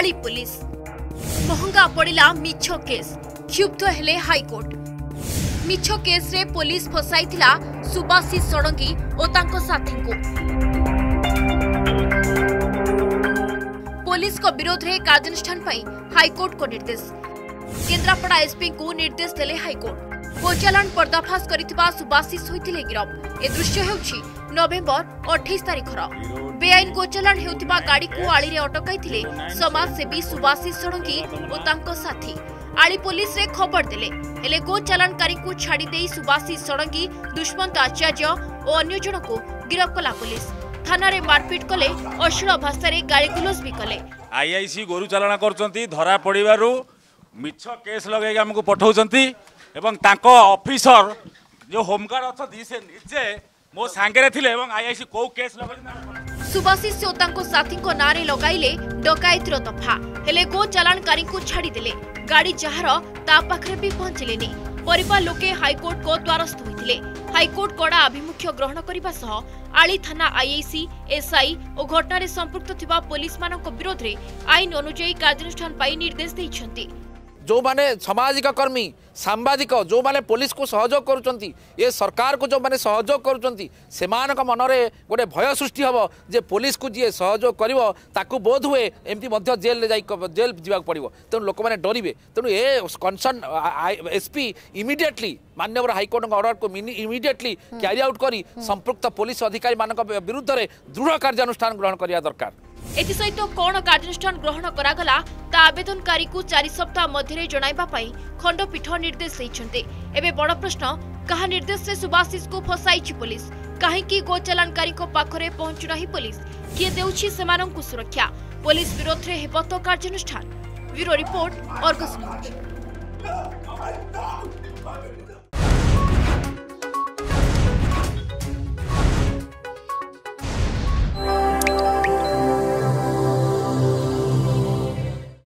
काली police महंगा पड़िला मिछो case क्षुब्ध हेले हाईकोर्ट। मिछो केस रे पुलिस फसाइथिला सुबासी षडंगी ओ तांको साथी को। पुलिस को विरोध रे कार्यानुष्ठान पई हाईकोर्ट को निर्देश। केंद्रापड़ा एसपी को निर्देश देले हाईकोर्ट। गोचालान पर्दाफाश करितबा सुबासीस होइथिले गिरफ। ए दृश्य हेउछि नवेम्बर 28 तारिखर बेआईन गोचालान हेउथिबा गाड़ी को आली रे अटकाइथिले समाजसेवी सुबासी षडंगी ओ तांको साथी। आली पुलिस रे खबर देले हेले गोचालानकारी को छाड़ी देई सुबासी षडंगी दुष्मंत आचार्य ओ अन्य जन को गिरफ कला पुलिस। थाना रे मारपीट कले अश्लील भाषा रे गालीगुलोज भी कले। आईआईसी गोरु चालना करचंती धरा पड़िबारु मिछो केस लगेगे हमको पठाउचंती एवं तांको ऑफिसर जो होमगार्ड अछथि से निजे मो सांगे रे थिले एवं आईआईसी को केस लगेगे। सुबासी श्रोता साथी को नारे लगाइले डकायतीर दफा हेले गो चालानकारी को छाड़ी देले गाड़ी जहार ता पाखरे भी पहुंचलेनी। परिवार लोके हाईकोर्ट को द्वारस्थ होइथिले। हाईकोर्ट कड़ा आभिमुख्य ग्रहण करबा सह आली थाना आईआईसी एसआई और घटना रे संपुक्त थिबा पुलिस मानक विरोध रे आईन अनुसार कार्यानुष्ठान पाई निर्देश दैछंती। जो माने सामाजिक कर्मी सांबादिक जो माने पुलिस को सहयोग करुचंती ये सरकार को जो माने सहयोग करुचंती सेमान का मनरे गोटे भय सृष्टि हबो जे पुलिस को जे सहयोग करिवो ताकु बोध हुए एमती मध्य जेल जाई जेल जीवाक पड़िवो तेनु लोक माने डरिवे। तेनु ए कंसर्न एसपी इमिडिएटली माननीय हाईकोर्ट ऑर्डर को इमिडिएटली क्यारी आउट करी संपुक्त पुलिस अधिकारी मानक विरुद्ध रे दृढ़ कार्यानुष्ठान ग्रहण करिया दरकार। एथि सहित कौन कार्यानुष्ठान ग्रहण करागला ता आवेदनकारी को 4 सप्ताह मध्य जणाइबा पई खंडपीठ निर्देश दैछन्ते। एबे बड़ प्रश्न कहा निर्देश से सुबासीस को फसाईछि पुलिस काहे कि गोचालानकारी को पाखरे पहुंचु नाही पुलिस के देउछि सेमानन को सुरक्षा। पुलिस विरोध रे हेबत कार्यानुष्ठान। Bureau report Argus news.